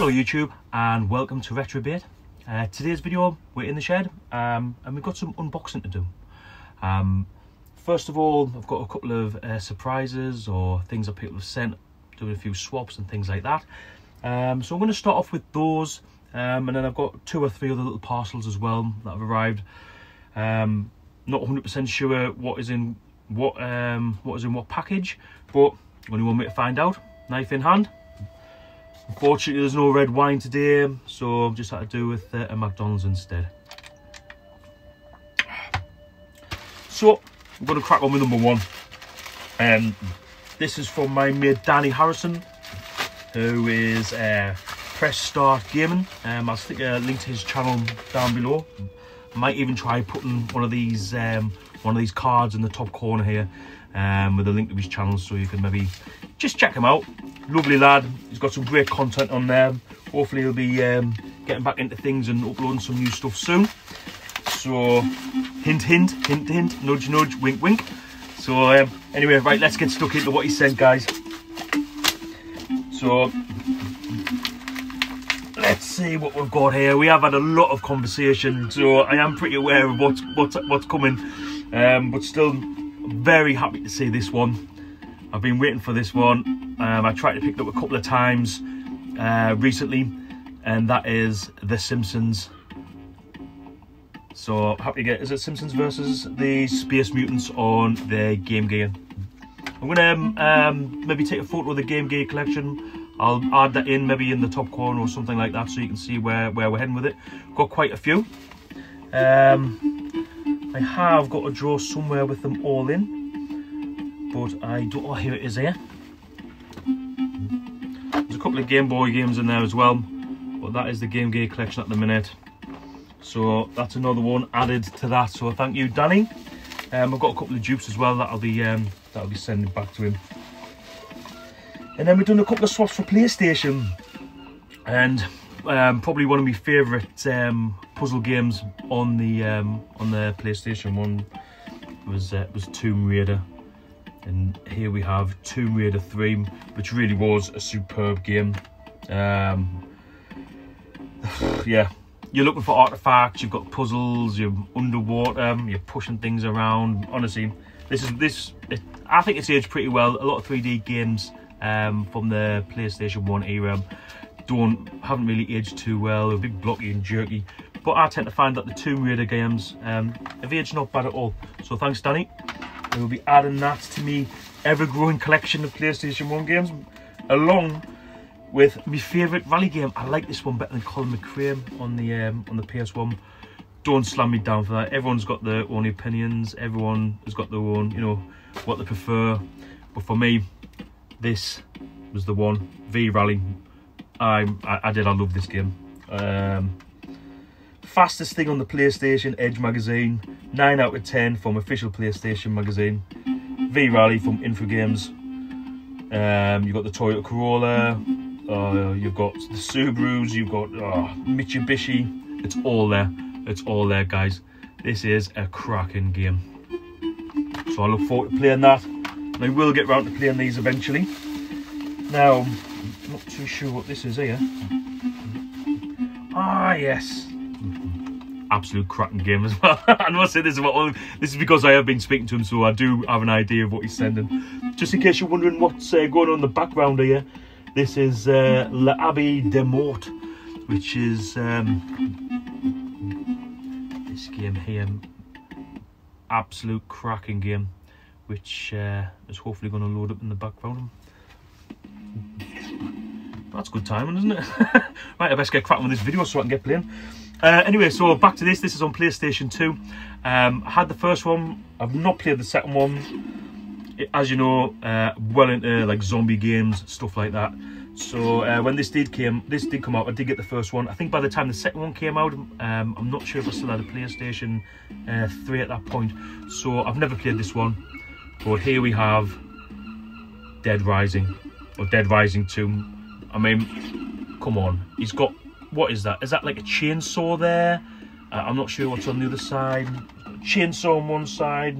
Hello YouTube and welcome to Retro B8. Today's video we're in the shed and we've got some unboxing to do. First of all, I've got a couple of surprises or things that people have sent, doing a few swaps and things like that. So I'm going to start off with those and then I've got two or three other little parcels as well that have arrived. Not 100% sure what is in what package, but only one way to find out. Knife in hand. Unfortunately, there's no red wine today, so I've just had to do with a McDonald's instead. So, I'm going to crack on with number one. This is from my mate Danny Harrison, who is Press Start Gaming. I'll stick a link to his channel down below. I might even try putting one of these cards in the top corner here with a link to his channel, so you can maybe just check him out. Lovely lad, he's got some great content on there. Hopefully he'll be getting back into things and uploading some new stuff soon. So hint hint, hint hint, nudge nudge, wink wink. So anyway, right, let's get stuck into what he sent, guys. So let's see what we've got here. We have had a lot of conversation, so I am pretty aware of what's coming, but still very happy to see this one. I've been waiting for this one. I tried to pick it up a couple of times recently, and that is The Simpsons. So happy to get, is it Simpsons versus the Space Mutants on the Game Gear? I'm going to maybe take a photo of the Game Gear collection. I'll add that in maybe in the top corner or something like that, so you can see where we're heading with it. Got quite a few. I have got a drawer somewhere with them all in, but I don't, oh, here it is here. Couple of Game Boy games in there as well, but that is the Game Gear collection at the minute, so that's another one added to that. So thank you, Danny. I've got a couple of dupes as well that'll be sending back to him. And then we've done a couple of swaps for PlayStation, and probably one of my favourite puzzle games on the PlayStation One was Tomb Raider. And here we have Tomb Raider 3, which really was a superb game. Yeah, you're looking for artifacts, you've got puzzles, you're underwater, you're pushing things around. Honestly, I think it's aged pretty well. A lot of 3D games from the PlayStation 1 era haven't really aged too well. They're a bit blocky and jerky, but I tend to find that the Tomb Raider games have aged not bad at all. So thanks, Danny. I will be adding that to me ever-growing collection of PlayStation 1 games, along with my favourite rally game. I like this one better than Colin McCrae on the PS1. Don't slam me down for that. Everyone's got their own opinions. Everyone has got their own, you know, what they prefer. But for me, this was the one. V Rally. I love this game. Fastest thing on the PlayStation Edge magazine, 9 out of 10 from official PlayStation magazine. V Rally from Infogames. You've got the Toyota Corolla, you've got the Subarus, you've got Mitsubishi. It's all there. It's all there, guys. This is a cracking game. So I look forward to playing that, and I will get round to playing these eventually. Now, I'm not too sure what this is here. Ah, yes. Absolute cracking game as well. I must say this about all. This is because I have been speaking to him, so I do have an idea of what he's sending. Just in case you're wondering what's going on in the background here, this is L'Abbaye des Morts, which is this game here. Absolute cracking game, which is hopefully going to load up in the background. That's good timing, isn't it? Right, I best get cracking with this video so I can get playing. Anyway, so back to this. This is on PlayStation 2. I had the first one. I've not played the second one. As you know, well into like zombie games, stuff like that. So when this did come out, I did get the first one. I think by the time the second one came out, I'm not sure if I still had a PlayStation 3 at that point. So I've never played this one. But here we have Dead Rising, or Dead Rising 2. I mean, come on. He's got... What is that? Is that like a chainsaw there? I'm not sure what's on the other side. Chainsaw on one side.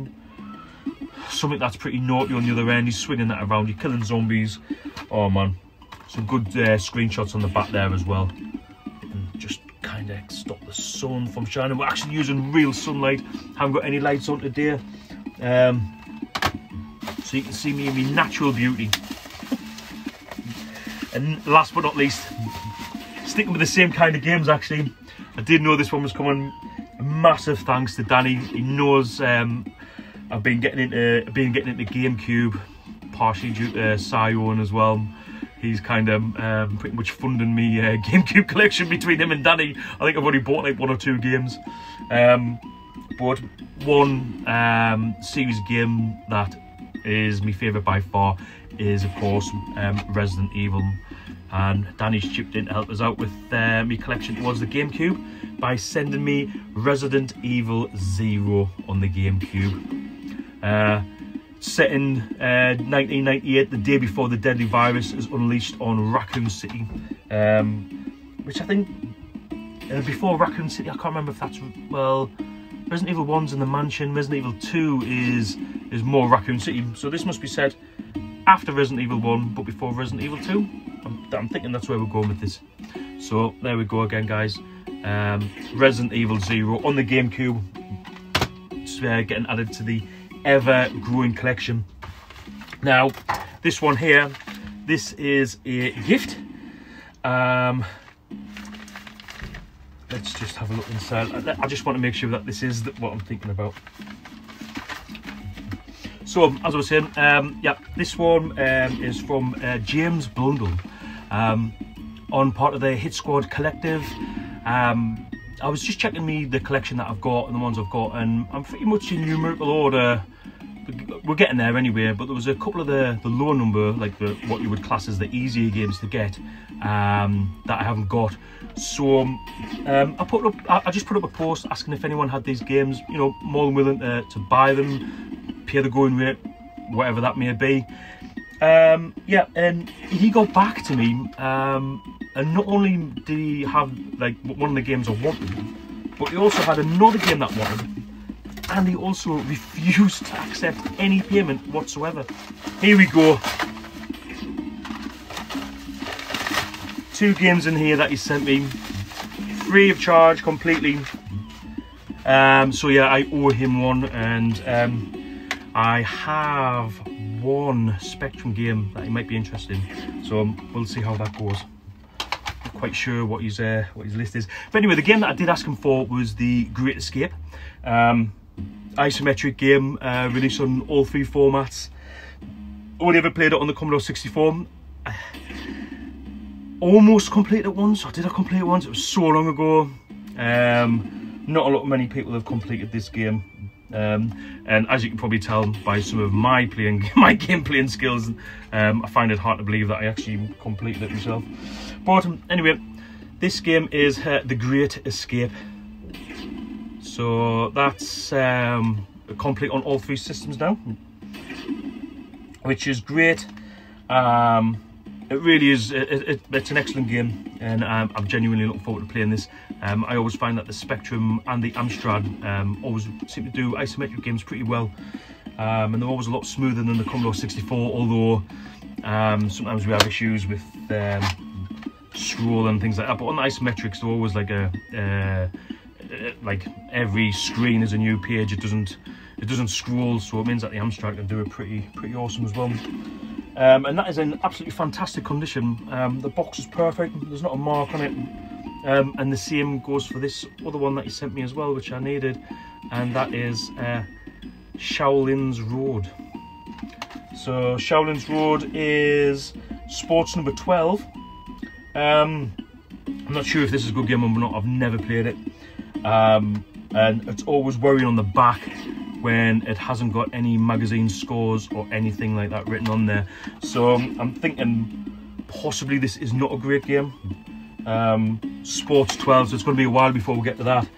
Something that's pretty naughty on the other end. He's swinging that around. You're killing zombies. Oh, man. Some good screenshots on the back there as well. And just kind of stop the sun from shining. We're actually using real sunlight. Haven't got any lights on today. So you can see me in my natural beauty. And last but not least, sticking with the same kind of games actually. I did know this one was coming. Massive thanks to Danny. He knows I've been getting into GameCube, partially due to Si Owen as well. He's kind of pretty much funding me GameCube collection between him and Danny. I think I've already bought like 1 or 2 games. But one series game that is my favourite by far is, of course, Resident Evil. And Danny's chipped in to help us out with my collection towards the GameCube by sending me Resident Evil Zero on the GameCube. Set in 1998, the day before the deadly virus is unleashed on Raccoon City, which I think before Raccoon City, I can't remember if that's, well, Resident Evil 1's in the mansion, Resident Evil 2 is more Raccoon City, so this must be set after Resident Evil 1 but before Resident Evil 2. I'm thinking that's where we're going with this. So there we go again, guys. Resident Evil Zero on the GameCube, getting added to the ever-growing collection. Now, this one here, this is a gift. Let's just have a look inside. I just want to make sure that this is what I'm thinking about. So, as I was saying, yeah, this one is from James Blundell, on part of the Hit Squad Collective. I was just checking the collection that I've got and the ones I've got, and I'm pretty much in numerical order. We're getting there anyway, but there was a couple of the low number, like what you would class as the easier games to get, that I haven't got. So I just put up a post asking if anyone had these games. You know, more than willing to buy them. Pay the going rate, whatever that may be. Yeah, and he got back to me, and not only did he have like one of the games I wanted, but he also had another game that wanted, and he also refused to accept any payment whatsoever. Here we go. 2 games in here that he sent me, free of charge completely. So yeah, I owe him one, and I have one Spectrum game that he might be interested in, so we'll see how that goes. Not quite sure what his list is, but anyway, the game that I did ask him for was The Great Escape, isometric game released on all 3 formats. Only ever played it on the Commodore 64. Almost completed it once, or did I complete it once? It was so long ago. Not a lot of many people have completed this game. And as you can probably tell by some of my game playing skills, I find it hard to believe that I actually completed it myself. But anyway, this game is The Great Escape. So that's complete on all 3 systems now, which is great. It really is. It's an excellent game, and I'm genuinely looking forward to playing this. I always find that the Spectrum and the Amstrad always seem to do isometric games pretty well, and they're always a lot smoother than the Commodore 64, although sometimes we have issues with scroll and things like that. But on the isometrics, they're always like every screen is a new page. It doesn't scroll, so it means that the Amstrad can do it pretty awesome as well. And that is in absolutely fantastic condition. The box is perfect, there's not a mark on it, and the same goes for this other one that he sent me as well, which I needed, and that is Shaolin's Road. So Shaolin's Road is sports number 12. I'm not sure if this is a good game or not, I've never played it, and it's always worrying on the back when it hasn't got any magazine scores or anything like that written on there. So I'm thinking possibly this is not a great game. Sports 12, so it's going to be a while before we get to that.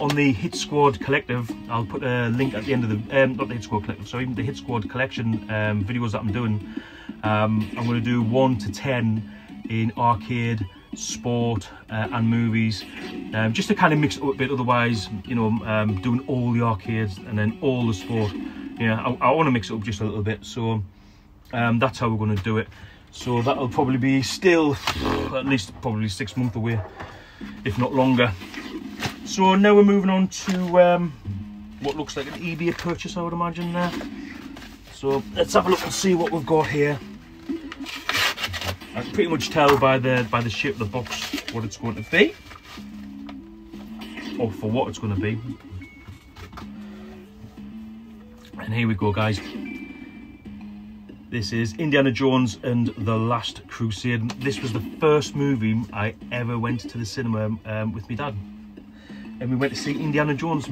On the Hit Squad Collective, I'll put a link at the end of the, not the Hit Squad Collective, sorry, the Hit Squad Collection videos that I'm doing. I'm going to do 1 to 10 in arcade, sport and movies, just to kind of mix it up a bit. Otherwise, you know, doing all the arcades and then all the sport, yeah, I want to mix it up just a little bit. So that's how we're going to do it. So that'll probably be still at least probably 6 months away, if not longer. So now we're moving on to what looks like an eBay purchase, I would imagine there. So let's have a look and see what we've got here. I can pretty much tell by the shape of the box what it's going to be, or for what it's going to be. And here we go, guys. This is Indiana Jones and the Last Crusade. This was the first movie I ever went to the cinema with my dad. And we went to see Indiana Jones.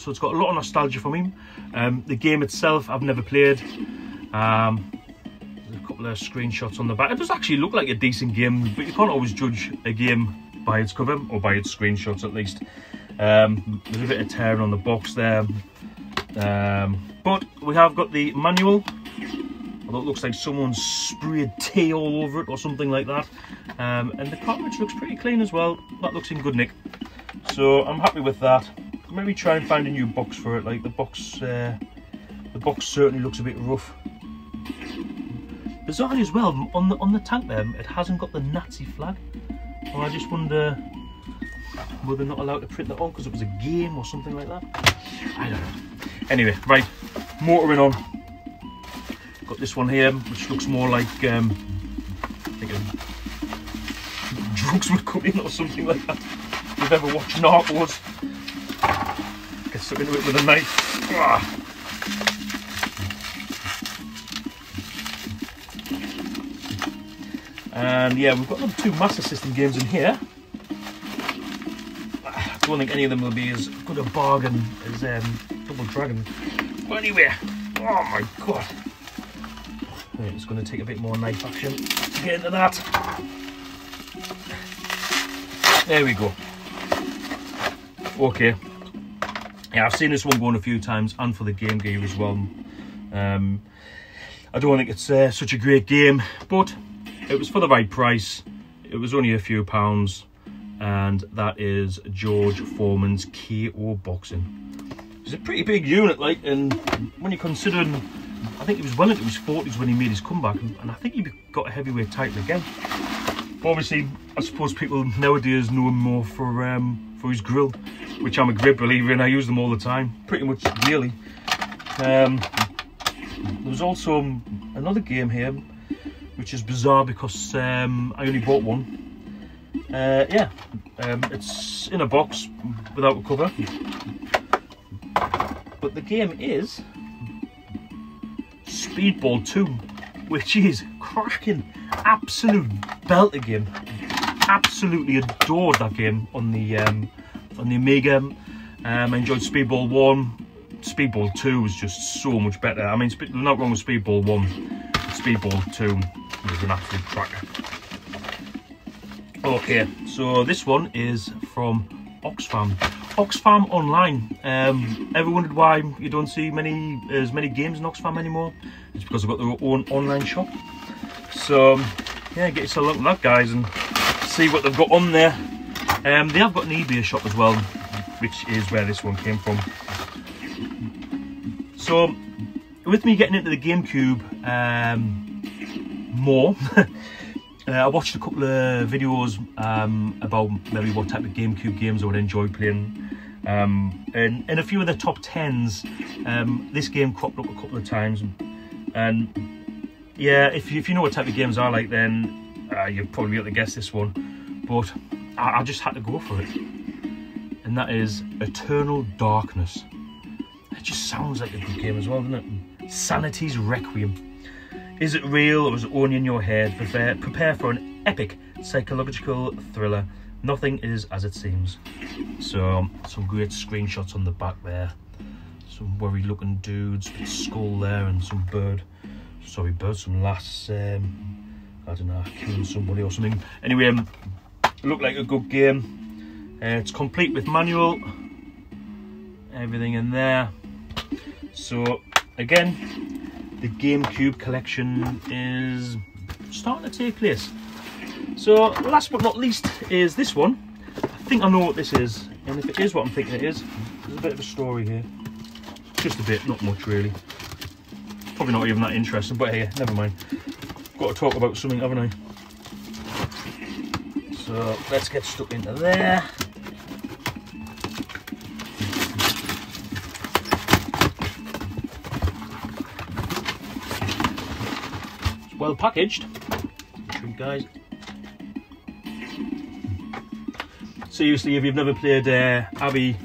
So it's got a lot of nostalgia for me. The game itself, I've never played. There's a couple of screenshots on the back. It does actually look like a decent game, but you can't always judge a game by its cover, or by its screenshots at least. There's a bit of tearing on the box there. But we have got the manual. Although it looks like someone sprayed tea all over it or something like that. And the cartridge looks pretty clean as well. That looks in good nick. So I'm happy with that. Maybe try and find a new box for it. Like the box certainly looks a bit rough. Bizarrely as well, on the tank there, it hasn't got the Nazi flag. Well, I just wonder were they not allowed to print that on because it was a game or something like that. I don't know. Anyway, right, motoring on. Got this one here, which looks more like drugs would come in or something like that. If you've ever watched Narcos, get stuck into it with a knife. And yeah, we've got two Master System games in here. I don't think any of them will be as good a bargain as Double Dragon. But anyway, oh my god. It's going to take a bit more knife action to get into that. There we go. Okay. Yeah, I've seen this one going a few times, and for the Game Gear as well. I don't think it's such a great game, but it was for the right price. It was only a few pounds, and that is George Foreman's KO Boxing. It's a pretty big unit, like, and when you're considering... I think he was well into his 40s when he made his comeback, and I think he got a heavyweight title again. But obviously, I suppose people nowadays know him more for his grill, which I'm a great believer in. I use them all the time, pretty much daily. There's also another game here, which is bizarre because I only bought one. It's in a box without a cover, but the game is Speedball 2, which is cracking, absolute belter game. Absolutely adored that game on the Amiga. I enjoyed Speedball 1. Speedball 2 was just so much better. I mean, not wrong with Speedball 1. Speedball 2 was an absolute cracker. Okay, so this one is from Oxfam. Oxfam Online. Ever wondered why you don't see as many games in Oxfam anymore? It's because they've got their own online shop. So yeah, get yourself a look at that, guys, and see what they've got on there. They have got an eBay shop as well, which is where this one came from. So with me getting into the GameCube more, I watched a couple of videos about maybe what type of GameCube games I would enjoy playing. And in a few of the top 10s, this game cropped up a couple of times. And yeah, if you know what type of games I like, then you'll probably be able to guess this one. But I just had to go for it. And that is Eternal Darkness. It just sounds like a good game as well, doesn't it? Sanity's Requiem. Is it real or is it only in your head? Prepare for an epic psychological thriller. Nothing is as it seems. So, some great screenshots on the back there. Some worried looking dudes, a skull there, and some bird. Sorry, bird, some lass. I don't know, killing somebody or something. Anyway, it looked like a good game. It's complete with manual. Everything in there. So, again, the GameCube collection is starting to take place. So last but not least is this one. I think I know what this is, and if it is what I'm thinking it is, there's a bit of a story here. Just a bit, not much really. Probably not even that interesting, but hey, never mind. got to talk about something, haven't I? So let's get stuck into there. It's well packaged, guys. Seriously, if you've never played L'Abbaye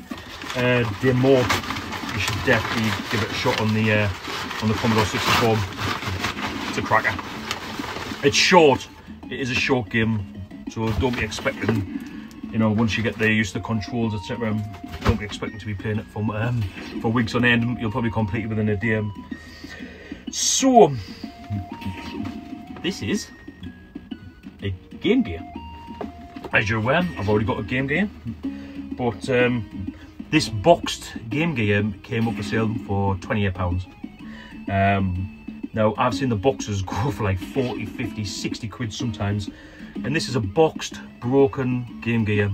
des Morts, you should definitely give it a shot on the Commodore 64. It's a cracker. It's short. It is a short game, so don't be expecting, you know, once you get there, used to the controls, etc. Don't be expecting to be playing it for weeks on end. You'll probably complete it within a day. So this is a Game Gear. As you're aware, I've already got a Game Gear, but this boxed Game Gear came up for sale for £28. Now, I've seen the boxes go for like 40, 50, 60 quid sometimes, and this is a boxed, broken Game Gear,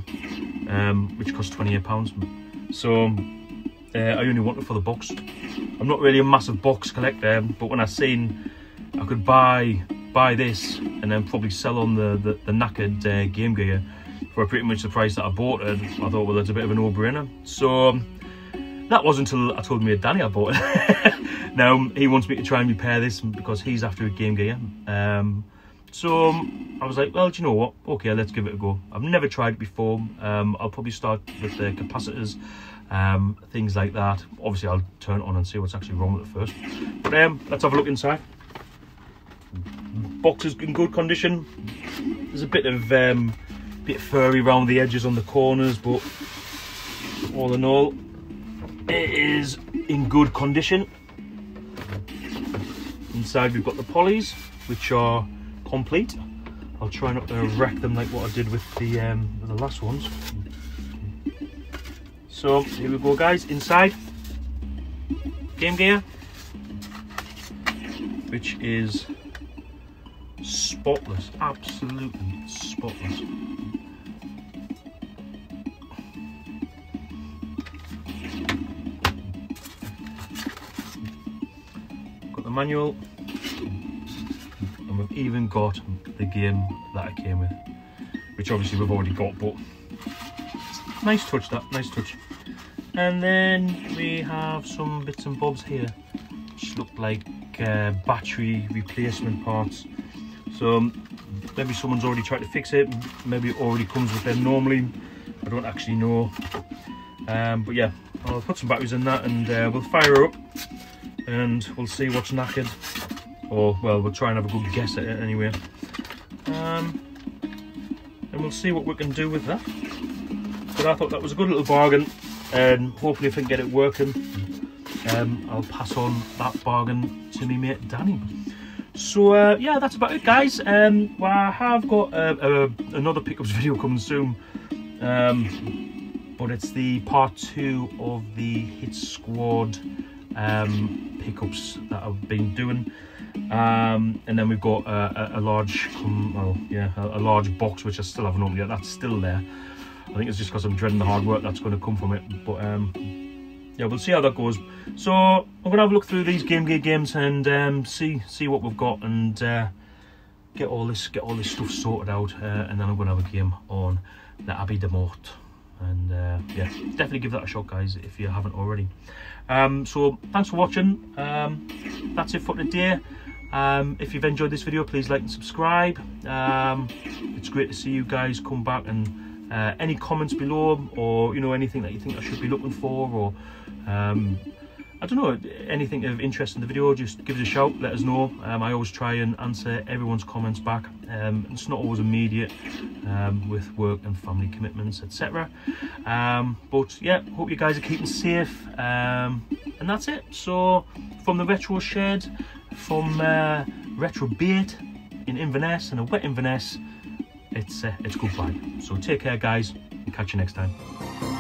which costs £28. So, I only want it for the box. I'm not really a massive box collector, but when I seen I could buy this and then probably sell on the knackered Game Gear for pretty much the price that I bought it, I thought, well, that's a bit of a no-brainer. So that wasn't until I told me Danny I bought it. Now he wants me to try and repair this because he's after a Game Gear. So I was like, well, do you know what, okay, let's give it a go. I've never tried it before. I'll probably start with the capacitors, things like that. Obviously I'll turn it on and see what's actually wrong with it first, but let's have a look inside. Box is in good condition. There's a bit furry around the edges on the corners, but all in all, it is in good condition. Inside we've got the polys, which are complete. I'll try not to wreck them like what I did with the last ones. So here we go, guys. Inside Game Gear, which is spotless, absolutely spotless. Got the manual, and we've even got the game that I came with, which obviously we've already got, but nice touch, that, nice touch. And then we have some bits and bobs here, which look like battery replacement parts. So maybe someone's already tried to fix it, maybe it already comes with them normally, I don't actually know. But yeah, I'll put some batteries in that and we'll fire her up and we'll see what's knackered. Or, well, we'll try and have a good guess at it anyway. And we'll see what we can do with that. But I thought that was a good little bargain, and hopefully if I can get it working, I'll pass on that bargain to me mate Danny. So yeah, that's about it, guys. Well, I have got another pickups video coming soon, but it's the part 2 of the Hit Squad pickups that I've been doing, and then we've got a large box which I still haven't opened yet. That's still there. I think it's just because I'm dreading the hard work that's going to come from it, but yeah, we'll see how that goes. So I'm gonna have a look through these Game Gear games and see what we've got, and get all this stuff sorted out, and then I'm gonna have a game on L'Abbaye des Morts, and yeah, definitely give that a shot, guys, if you haven't already. So thanks for watching. That's it for today. If you've enjoyed this video, please like and subscribe. It's great to see you guys come back, and any comments below, or you know, anything that you think I should be looking for, or I don't know, anything of interest in the video, just give us a shout, let us know. I always try and answer everyone's comments back. It's not always immediate, with work and family commitments, etc. But yeah, hope you guys are keeping safe, and that's it. So from the Retro Shed, from Retro B8 in Inverness, and a wet Inverness, it's goodbye. So take care, guys, and catch you next time.